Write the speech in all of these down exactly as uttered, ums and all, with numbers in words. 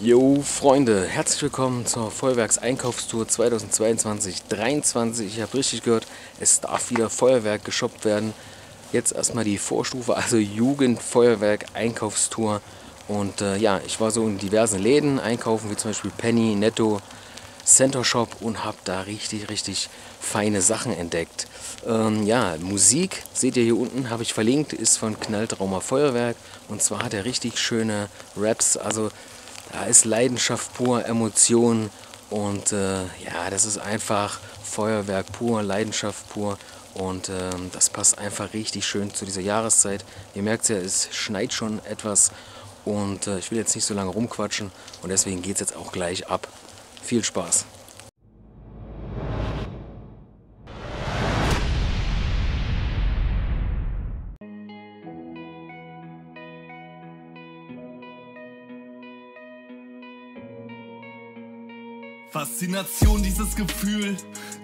Jo Freunde, herzlich willkommen zur Feuerwerkseinkaufstour zweitausendzweiundzwanzig dreiundzwanzig. Ich habe richtig gehört, es darf wieder Feuerwerk geshoppt werden. Jetzt erstmal die Vorstufe, also Jugendfeuerwerk-Einkaufstour. Und äh, ja, ich war so in diversen Läden einkaufen, wie zum Beispiel Penny, Netto, Center Shop und habe da richtig, richtig feine Sachen entdeckt. Ähm, ja, Musik, seht ihr hier unten, habe ich verlinkt, ist von Knalltrauma Feuerwerk. Und zwar hat er richtig schöne Raps, also da ist Leidenschaft pur, Emotionen und äh, ja, das ist einfach Feuerwerk pur, Leidenschaft pur und äh, das passt einfach richtig schön zu dieser Jahreszeit. Ihr merkt es ja, es schneit schon etwas und äh, ich will jetzt nicht so lange rumquatschen und deswegen geht es jetzt auch gleich ab. Viel Spaß! Faszination, dieses Gefühl,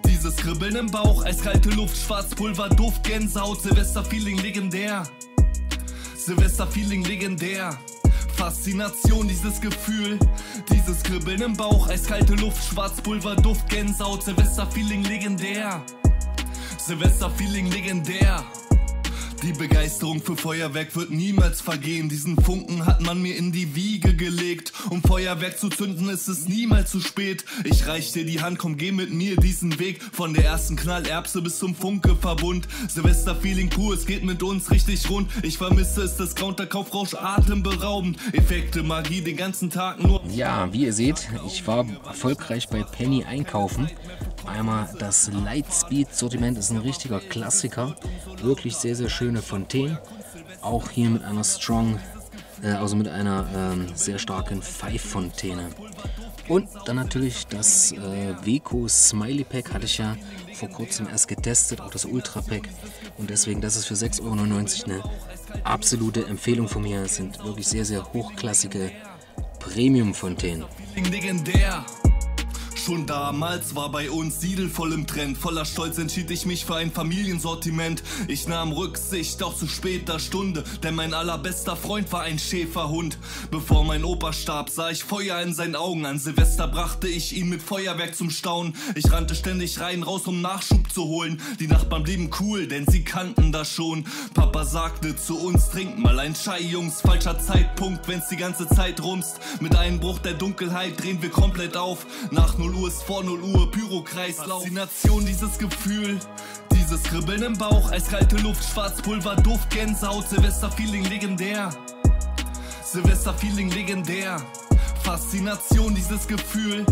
dieses Kribbeln im Bauch, eiskalte Luft, Schwarzpulver, Duft, Gänsehaut, Silvester-Feeling legendär, Silvester-Feeling legendär. Faszination, dieses Gefühl, dieses Kribbeln im Bauch, eiskalte Luft, Schwarzpulver, Duft, Gänsehaut, Silvester-Feeling legendär, Silvester-Feeling legendär. Die Begeisterung für Feuerwerk wird niemals vergehen. Diesen Funken hat man mir in die Wiege gelegt. Um Feuerwerk zu zünden, ist es niemals zu spät. Ich reich dir die Hand, komm, geh mit mir diesen Weg. Von der ersten Knallerbse bis zum Funkeverbund. Silvester-Feeling pur, es geht mit uns richtig rund. Ich vermisse es, das Counterkaufrausch atemberaubend. Effekte, Magie, den ganzen Tag nur... Ja, wie ihr seht, ich war erfolgreich bei Penny einkaufen. Einmal das Lightspeed-Sortiment ist ein richtiger Klassiker. Wirklich sehr, sehr schön. Fontäne, auch hier mit einer strong, äh, also mit einer ähm, sehr starken Pfeife Fontäne. Und dann natürlich das äh, Veko Smiley Pack, hatte ich ja vor kurzem erst getestet, auch das Ultra Pack. Und deswegen, das ist für sechs Euro neunundneunzig eine absolute Empfehlung von mir. Es sind wirklich sehr, sehr hochklassige Premium-Fontänen. Legendär. Schon damals war bei uns Siedel voll im Trend. Voller Stolz entschied ich mich für ein Familiensortiment. Ich nahm Rücksicht, auch zu später Stunde, denn mein allerbester Freund war ein Schäferhund. Bevor mein Opa starb, sah ich Feuer in seinen Augen. An Silvester brachte ich ihn mit Feuerwerk zum Staunen. Ich rannte ständig rein, raus, um Nachschub zu holen. Die Nachbarn blieben cool, denn sie kannten das schon. Papa sagte zu uns, trinkt mal ein Schei, Jungs. Falscher Zeitpunkt, wenn's die ganze Zeit rumst. Mit Einbruch der Dunkelheit drehen wir komplett auf. Nach null Uhr ist vor null Uhr, Pyrokreislauf. Faszination, dieses Gefühl, dieses Kribbeln im Bauch, eiskalte Luft, Schwarzpulver, Duft, Gänsehaut, Silvester-Feeling legendär, Silvester-Feeling legendär. Faszination, dieses Gefühl,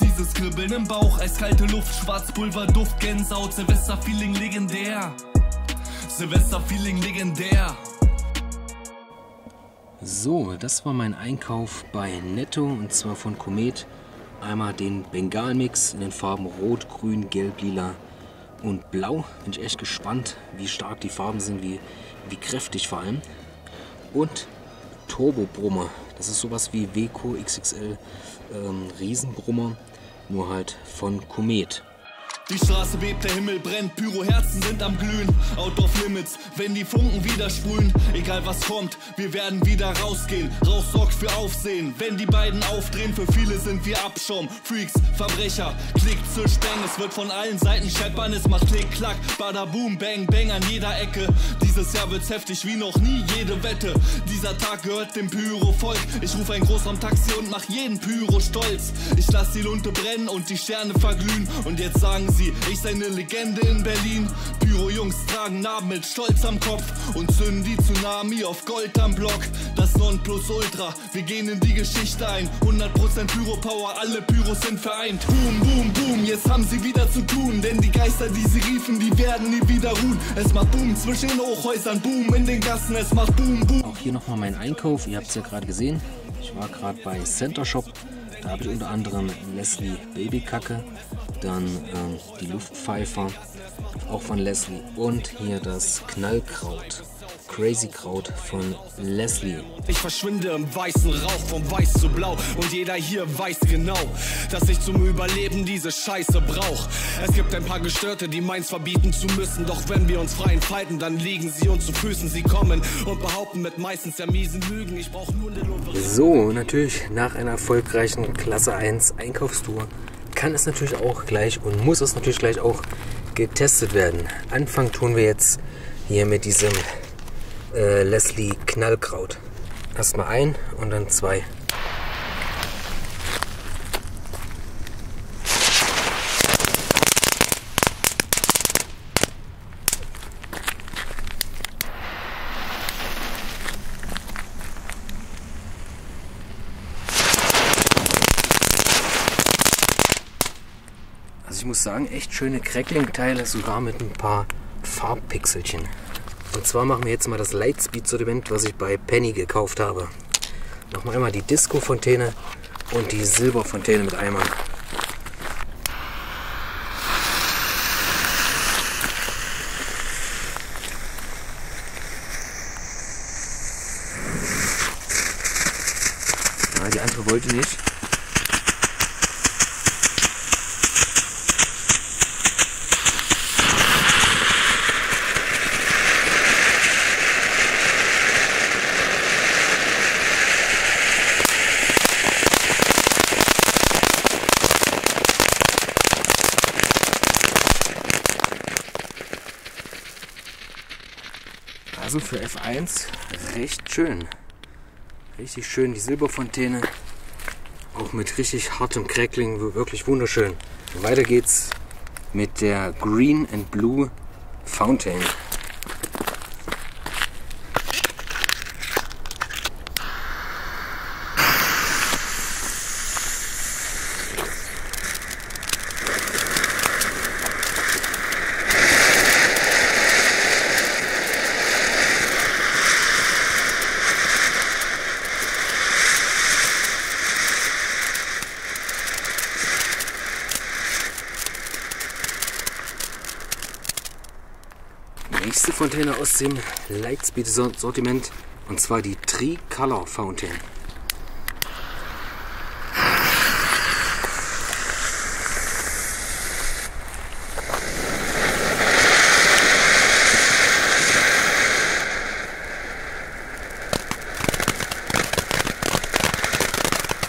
dieses Kribbeln im Bauch, eiskalte Luft, Schwarzpulver, Duft, Gänsehaut, Silvester-Feeling legendär, Silvester-Feeling legendär. So, das war mein Einkauf bei Netto und zwar von Komet. Einmal den Bengal-Mix in den Farben Rot, Grün, Gelb, Lila und Blau. Bin ich echt gespannt, wie stark die Farben sind, wie, wie kräftig vor allem. Und Turbo-Brummer. Das ist sowas wie Weko X X L ähm, Riesenbrummer, nur halt von Komet. Die Straße bebt, der Himmel brennt, Pyroherzen sind am Glühen. Out of Limits, wenn die Funken wieder sprühen. Egal was kommt, wir werden wieder rausgehen. Rauch sorgt für Aufsehen, wenn die beiden aufdrehen. Für viele sind wir Abschaum, Freaks, Verbrecher. Klick, zisch, bang, es wird von allen Seiten scheppern. Es macht klick, klack, bada, boom, bang, bang an jeder Ecke. Dieses Jahr wird's heftig wie noch nie, jede Wette. Dieser Tag gehört dem Pyrovolk. Ich ruf ein Großraum Taxi und mach jeden Pyro stolz. Ich lass die Lunte brennen und die Sterne verglühen. Und jetzt sagen sie, ich sei eine Legende in Berlin. Pyro-Jungs tragen Narben mit Stolz am Kopf und zünden die Tsunami auf Gold am Block. Das Nonplusultra, wir gehen in die Geschichte ein. hundert Prozent Pyro-Power, alle Pyros sind vereint. Boom, boom, boom, jetzt haben sie wieder zu tun, denn die Geister, die sie riefen, die werden nie wieder ruhen. Es macht Boom zwischen den Hochhäusern, Boom in den Gassen, es macht Boom, Boom. Auch hier nochmal mein Einkauf, ihr habt es ja gerade gesehen. Ich war gerade bei Center Shop. Da habe ich unter anderem Leslie Babykacke, dann ähm, die Luftpfeifer, auch von Leslie und hier das Knallkraut, Crazy Kraut von Leslie. Ich verschwinde im weißen Rauch, vom Weiß zu Blau, und jeder hier weiß genau, dass ich zum Überleben diese Scheiße brauch. Es gibt ein paar Gestörte, die meins verbieten zu müssen, doch wenn wir uns frei entfalten, dann liegen sie uns zu Füßen. Sie kommen und behaupten mit meistens der miesen Lügen, ich brauch nur eine Loverin. So, natürlich nach einer erfolgreichen Klasse eins Einkaufstour kann es natürlich auch gleich und muss es natürlich gleich auch getestet werden. Anfang tun wir jetzt hier mit diesem äh, Leslie Knallkraut. Erstmal ein und dann zwei. Also ich muss sagen, echt schöne Crackling-Teile, sogar mit ein paar Farbpixelchen. Und zwar machen wir jetzt mal das Lightspeed-Sortiment, was ich bei Penny gekauft habe. Nochmal einmal die Disco-Fontäne und die Silberfontäne mit Eimer. Ja, die andere wollte nicht. Also für F eins recht schön. Richtig schön die Silberfontäne. Auch mit richtig hartem Crackling, wirklich wunderschön. Weiter geht's mit der Green and Blue Fontäne. Nächste Fontäne aus dem Lightspeed-Sortiment, und zwar die Tri-Color Fontäne.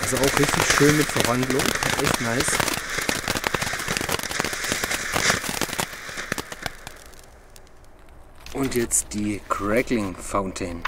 Also auch richtig schön mit Verwandlung, echt nice. Und jetzt die Crackling Fontäne.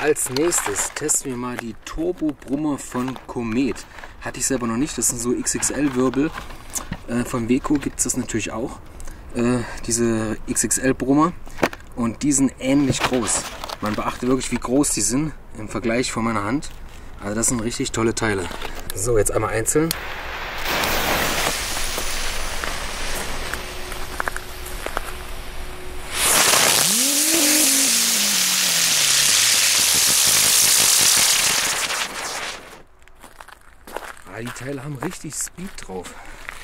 Als nächstes testen wir mal die Turbo-Brummer von Komet. Hatte ich selber noch nicht, das sind so X X L-Wirbel. Äh, von Veko gibt es das natürlich auch. Äh, diese X X L-Brummer. Und die sind ähnlich groß. Man beachte wirklich, wie groß die sind im Vergleich von meiner Hand. Also das sind richtig tolle Teile. So, jetzt einmal einzeln. Die Teile haben richtig Speed drauf.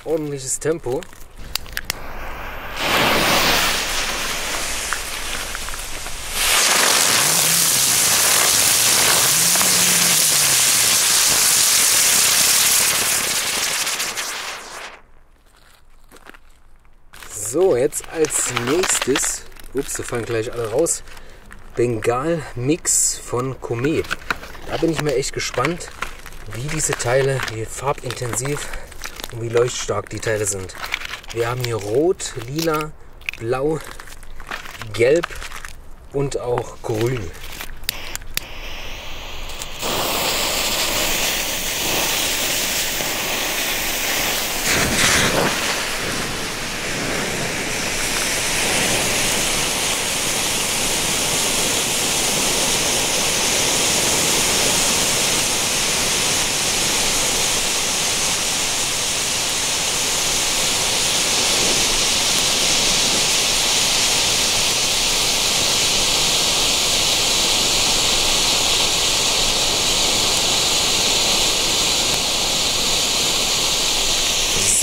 Ordentliches Tempo. So, jetzt als nächstes, ups, da fallen gleich alle raus, Bengal-Mix von Komet. Da bin ich mir echt gespannt, wie diese Teile, wie farbintensiv und wie leuchtstark die Teile sind. Wir haben hier Rot, Lila, Blau, Gelb und auch Grün.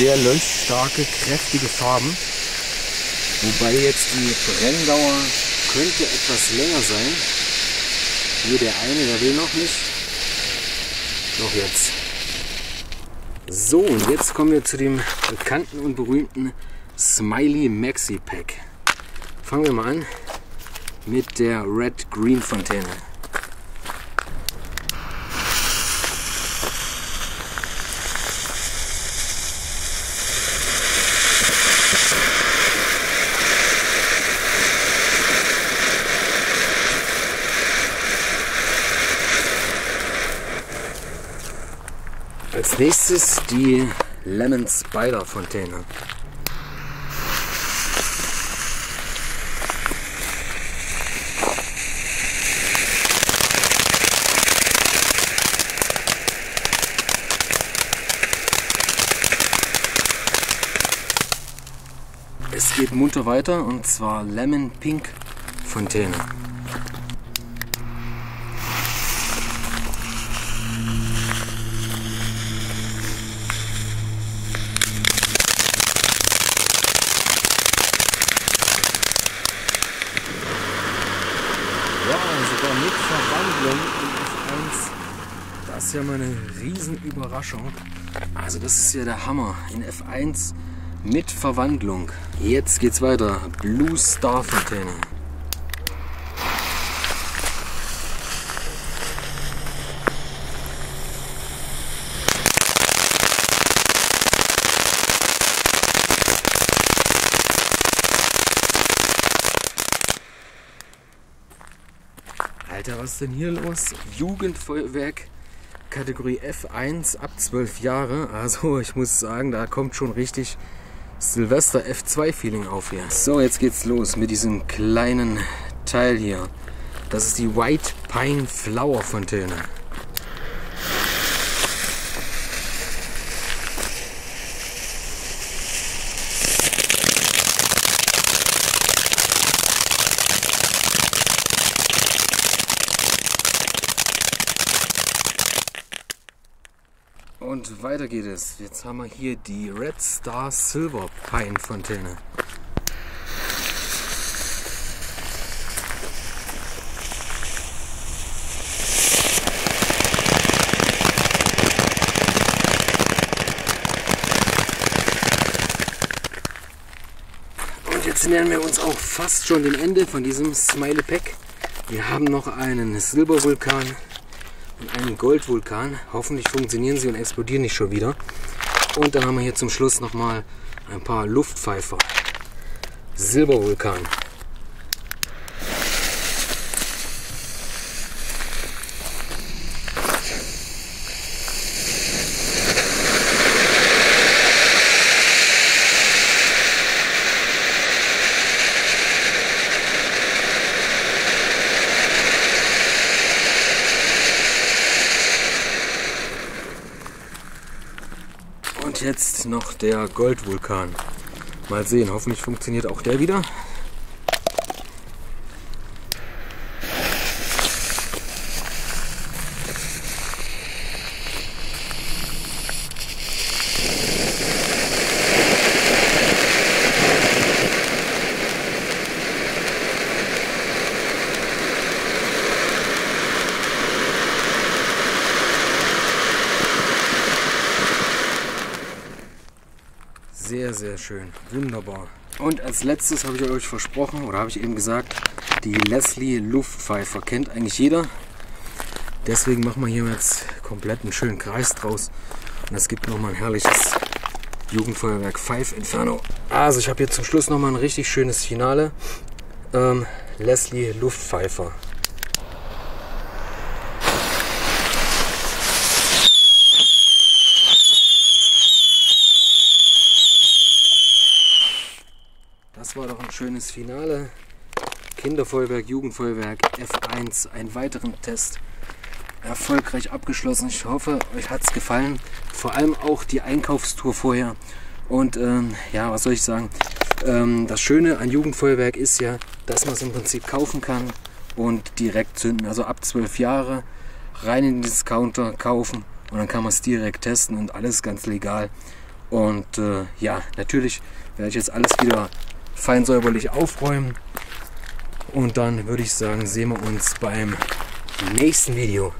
sehr leuchtstarke, kräftige Farben. Wobei jetzt die Brenndauer könnte etwas länger sein. Hier der eine, der will noch nicht. Doch jetzt. So, und jetzt kommen wir zu dem bekannten und berühmten Smiley Maxi Pack. Fangen wir mal an mit der Red Green Fontäne. Als nächstes die Lemon Spider Fontäne. Es geht munter weiter, und zwar Lemon Pink Fontäne. Das ist ja mal eine Riesenüberraschung. Also das ist ja der Hammer. In F eins mit Verwandlung. Jetzt geht's weiter. Blue Star Fontäne. Alter, was ist denn hier los? Jugendfeuerwerk. Kategorie F eins ab zwölf Jahre, also ich muss sagen, da kommt schon richtig Silvester F zwei Feeling auf hier. So, jetzt geht's los mit diesem kleinen Teil hier. Das ist die White Pine Flower Fontäne. Und weiter geht es. Jetzt haben wir hier die Red Star Silver Pine Fontäne. Und jetzt nähern wir uns auch fast schon dem Ende von diesem Smiley Pack. Wir haben noch einen Silbervulkan. Einen Goldvulkan. Hoffentlich funktionieren sie und explodieren nicht schon wieder. Und dann haben wir hier zum Schluss nochmal ein paar Luftpfeifer. Silbervulkan. Jetzt noch der Goldvulkan. Mal sehen, hoffentlich funktioniert auch der wieder. Sehr, sehr schön. Wunderbar. Und als letztes habe ich euch versprochen, oder habe ich eben gesagt, die Leslie Luftpfeifer kennt eigentlich jeder. Deswegen machen wir hier jetzt komplett einen schönen Kreis draus. Und es gibt nochmal ein herrliches Jugendfeuerwerk Pfeife Inferno. Also ich habe hier zum Schluss nochmal ein richtig schönes Finale. Ähm, Leslie Luftpfeifer. Das war doch ein schönes Finale. Kinderfeuerwerk, Jugendfeuerwerk, F eins, einen weiteren Test erfolgreich abgeschlossen. Ich hoffe, euch hat es gefallen. Vor allem auch die Einkaufstour vorher. Und ähm, ja, was soll ich sagen? Ähm, das Schöne an Jugendfeuerwerk ist ja, dass man es im Prinzip kaufen kann und direkt zünden. Also ab zwölf Jahre rein in den Discounter kaufen und dann kann man es direkt testen und alles ganz legal. Und äh, ja, natürlich werde ich jetzt alles wieder fein säuberlich aufräumen. Und dann würde ich sagen, sehen wir uns beim nächsten Video.